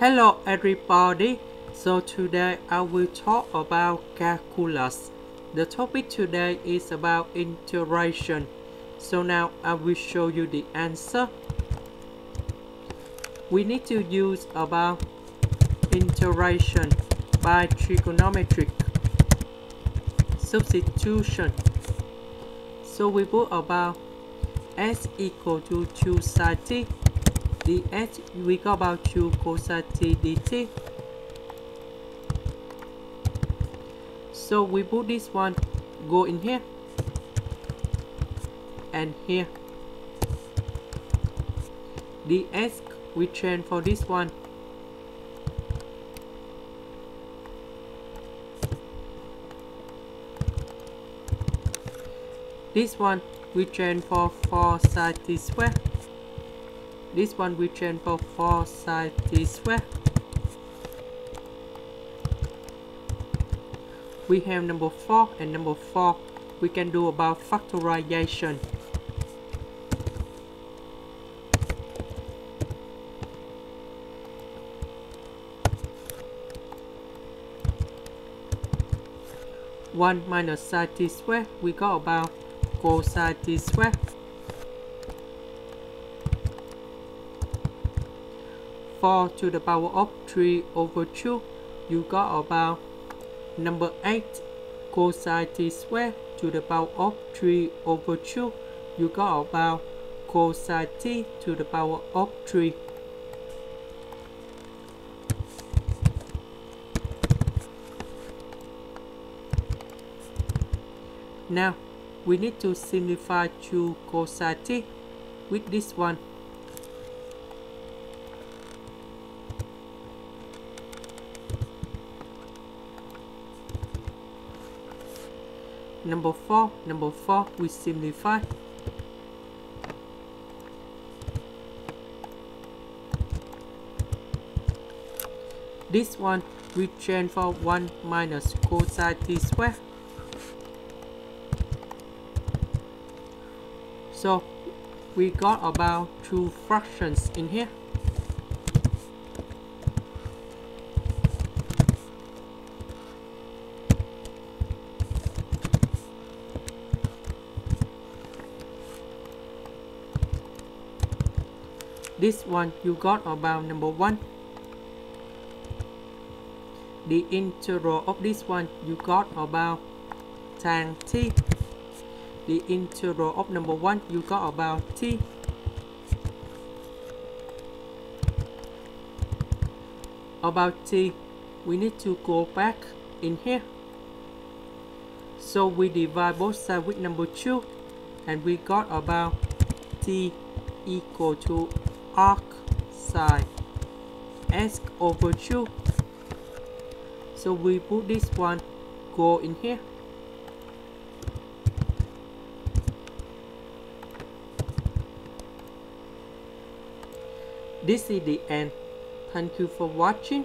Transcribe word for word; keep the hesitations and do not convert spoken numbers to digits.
Hello everybody, so today I will talk about calculus. The topic today is about integration. So now I will show you the answer. We need to use about integration by trigonometric substitution. So we put about s equal to two sin t dx, we got about two cos t dt. So we put this one, go in here and here. Dx we change for this one. This one we change for four sin t square. This one we change for four sin t square. We have number four and number four. We can do about factorization. one minus sin t square, we got about cos t square. four to the power of three over two, you got about number eight cos t square to the power of three over two, you got about cos t to the power of three. Now we need to simplify two cos t with this one. Number four, number four, we simplify. This one we change for one minus cos t square. So we got about two fractions in here. This one you got about number one. The integral of this one you got about tan t. The integral of number one you got about t. About t, we need to go back in here. So we divide both sides with number two, and we got about t equal to arc sine s over two. So we put this one, go in here. This is the end. Thank you for watching.